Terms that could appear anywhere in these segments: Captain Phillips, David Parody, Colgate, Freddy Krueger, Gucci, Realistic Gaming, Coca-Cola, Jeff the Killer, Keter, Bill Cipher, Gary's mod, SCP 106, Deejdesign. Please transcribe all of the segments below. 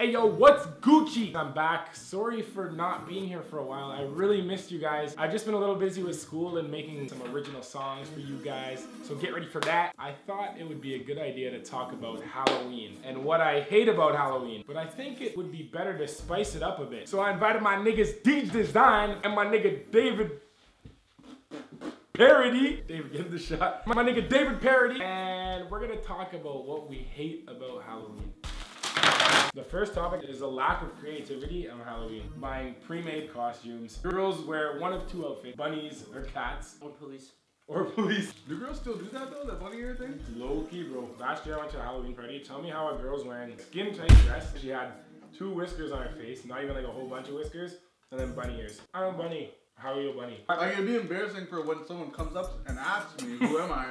Hey yo, what's Gucci? I'm back. Sorry for not being here for a while. I really missed you guys. I've just been a little busy with school and making some original songs for you guys, so get ready for that. I thought it would be a good idea to talk about Halloween and what I hate about Halloween, but I think it would be better to spice it up a bit. So I invited my niggas Deejdesign and my nigga David Parody. David, give the shot. My nigga David Parody, and we're gonna talk about what we hate about Halloween. The first topic is a lack of creativity on Halloween. Buying pre-made costumes. Girls wear one of two outfits. Bunnies or cats. Or police. Or police. Do girls still do that though? That bunny ear thing? Low-key, bro. Last year I went to a Halloween party. Tell me how a girl's wearing a skin tight dress. She had two whiskers on her face. Not even like a whole bunch of whiskers. And then bunny ears. I'm a bunny. How are you a bunny? Like, it'd be embarrassing for when someone comes up and asks me, who am I?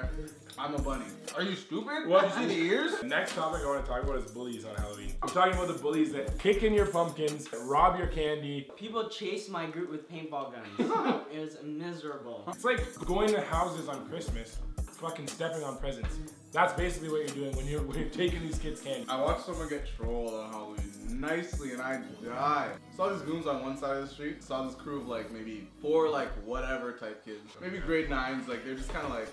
I'm a bunny. Are you stupid? What? Did you see the ears? The next topic I want to talk about is bullies on Halloween. I'm talking about the bullies that kick in your pumpkins, rob your candy. People chased my group with paintball guns. It was miserable. It's like going to houses on Christmas, fucking stepping on presents. That's basically what you're doing when you're taking these kids' candy. I watched someone get trolled on Halloween nicely and I died. Saw these goons on one side of the street. Saw this crew of like maybe four like whatever type kids. Maybe grade 9s, like they're just kind of like,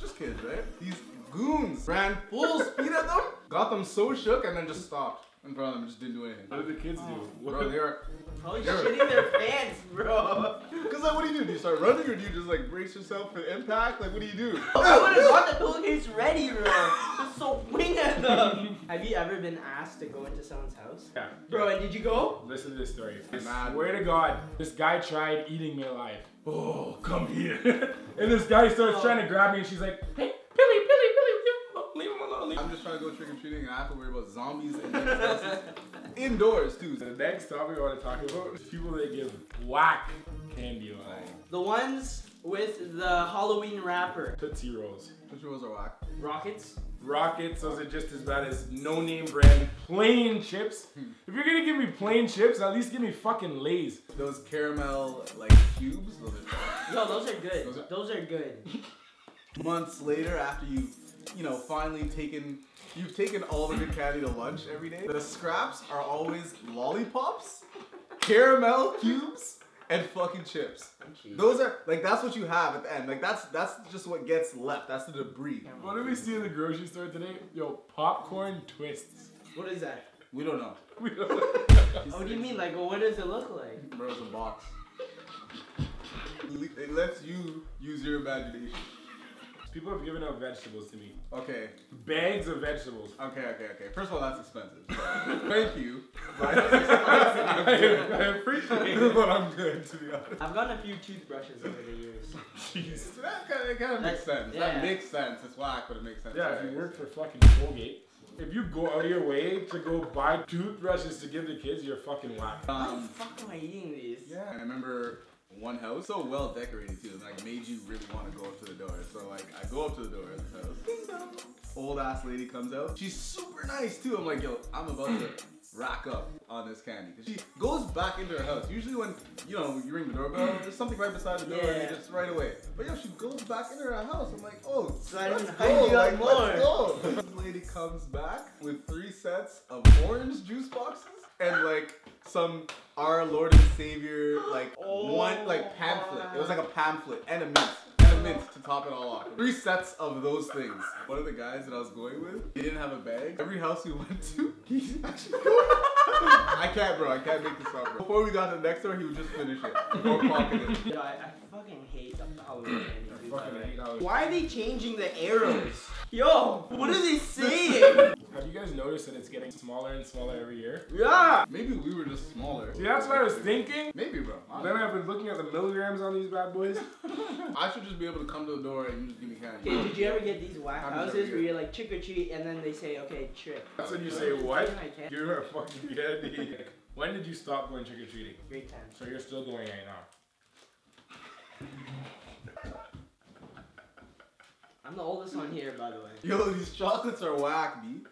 just kids, right? These goons ran full speed at them, got them so shook and then just stopped in front of them and just didn't do anything. What did the kids do? Bro, they were probably shitting their pants, bro. Cause like, what do you do? Do you start running or do you just like brace yourself for impact? Like, what do you do? I would've got the pillowcase ready, bro. Just so wing at them. Have you ever been asked to go into someone's house? Yeah. Bro, and did you go? Listen to this story. I swear to God, this guy tried eating me alive. Oh, come here. And this guy starts trying to grab me and she's like, hey, Billy, leave him alone, leave him. I'm just trying to go trick-or-treating and I have to worry about zombies and indoors too. The next topic I want to talk about is people that give whack candy away. The ones with the Halloween wrapper. Tootsie Rolls. Tootsie Rolls are whack. Rockets. Rockets, those are just as bad as no-name brand plain chips. If you're gonna give me plain chips, at least give me fucking Lay's. Those caramel, like, cubes, those are no, those are good. Those are good. Months later, after you know, finally you've taken all the good candy to lunch every day, the scraps are always lollipops, caramel cubes, and fucking chips. Those are, like, that's what you have at the end. Like, that's just what gets left. That's the debris. What did we see in the grocery store today? Yo, popcorn twists. What is that? We don't know. Oh, what do you mean? Like, well, what does it look like? Bro, it's a box. It lets you use your imagination. People have given out vegetables to me. Okay. Bags of vegetables. Okay. First of all, that's expensive. Thank you. I appreciate it, but I'm good, to be honest. I've gotten a few toothbrushes over the years. Jeez. That kind of makes sense. Yeah. That makes sense. It's whack, but it makes sense. Yeah, right? If you work for fucking Colgate. If you go out of your way to go buy toothbrushes to give the kids, you're fucking whack. Why the fuck am I eating these? Yeah, I remember one house, so well decorated too, like made you really want to go up to the door. So like, I go up to the door of this house. Ding dong. Old ass lady comes out. She's super nice too. I'm like, yo, I'm about to rack up on this candy. She goes back into her house. Usually when, you know, you ring the doorbell, there's something right beside the door and you just right away. But yo, she goes back into her house. I'm like, oh, let's go. This lady comes back with 3 sets of orange juice boxes and like some Our Lord and Savior, like one like pamphlet. It was like a pamphlet and a mint to top it all off. 3 sets of those things. One of the guys that I was going with, he didn't have a bag. Every house we went to, he actually. I can't make this up, bro. Before we got to the next door, he would just finish it. Or pocket it. Yeah, I fucking hate Halloween. Why are they changing the arrows? Yo, what are they saying? Have you guys noticed that it's getting smaller and smaller every year? Yeah! Maybe we were just smaller. See, that's what I was thinking. Maybe, bro. Then I've been looking at the milligrams on these bad boys. I should just be able to come to the door and you just give me candy. Okay, did you ever get these whack houses where you're like, trick or treat, and then they say, okay, trick. That's when you say, what? You're a fucking candy. When did you stop going trick or treating? Great time. So you're still going right now. I'm the oldest one here, by the way. Yo, these chocolates are whack, B.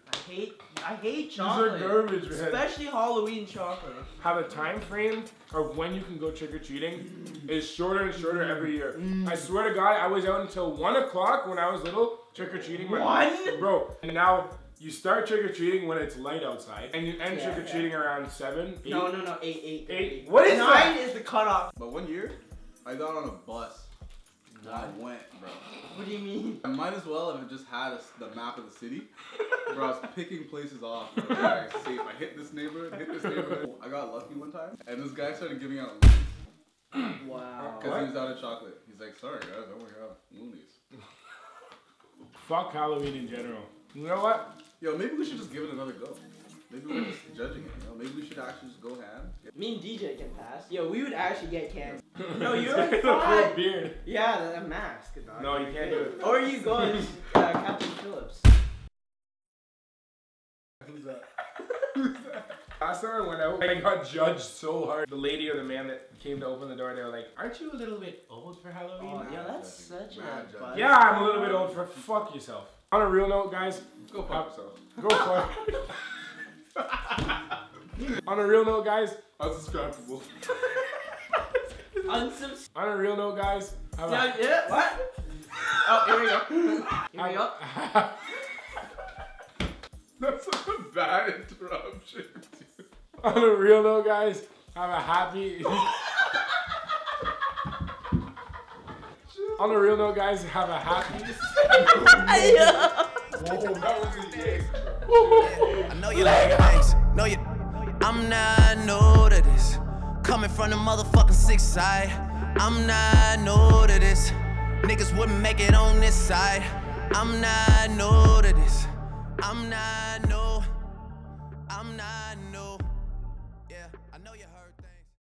I hate chocolate. These are garbage, man. Especially Halloween chocolate. How the time frame of when you can go trick-or-treating is shorter and shorter every year. I swear to God, I was out until 1 o'clock when I was little trick-or-treating. One? Bro, and now You start trick-or-treating when it's light outside, and you end trick-or-treating around 7, 8? No, 8. What is 9 that? 9 is the cutoff. But one year, I got on a bus. I went, bro. What do you mean? I might as well have just had the map of the city. Bro, I was picking places off. Bro. Like, safe. I hit this neighborhood. I got lucky one time, and this guy started giving out loonies. Wow. Because he was out of chocolate. He's like, sorry, guys, I only got loonies. Fuck Halloween in general. You know what? Yo, maybe we should just give it another go. Maybe we're just judging it, you know? Maybe we should actually just go ham. Me and DJ can pass. Yo, we would actually get canned. No, you're like, the beard. Yeah, a mask, dog. No, you can't do it. Or you go as Captain Phillips. Who's that? Who's that? Last time I went out, I got judged so hard. The lady or the man that came to open the door, they were like, aren't you a little bit old for Halloween? Oh, yeah, that's such a buzz. Yeah, I'm a little bit old for fuck yourself. On a real note, guys, go fuck yourself. Go fuck. On a real note, guys, unsubscribable. On a real note, guys, yeah, what? Oh, here we go. That's such a bad interruption, dude. On a real note, guys, have a happy... On a real note, guys, have a happy... Whoa, that was the case, bro. I know you like things. No, you... I'm not new to this. Coming from the motherfucking 6th side. I'm not new to this. Niggas wouldn't make it on this side. I'm not new to this. I'm not no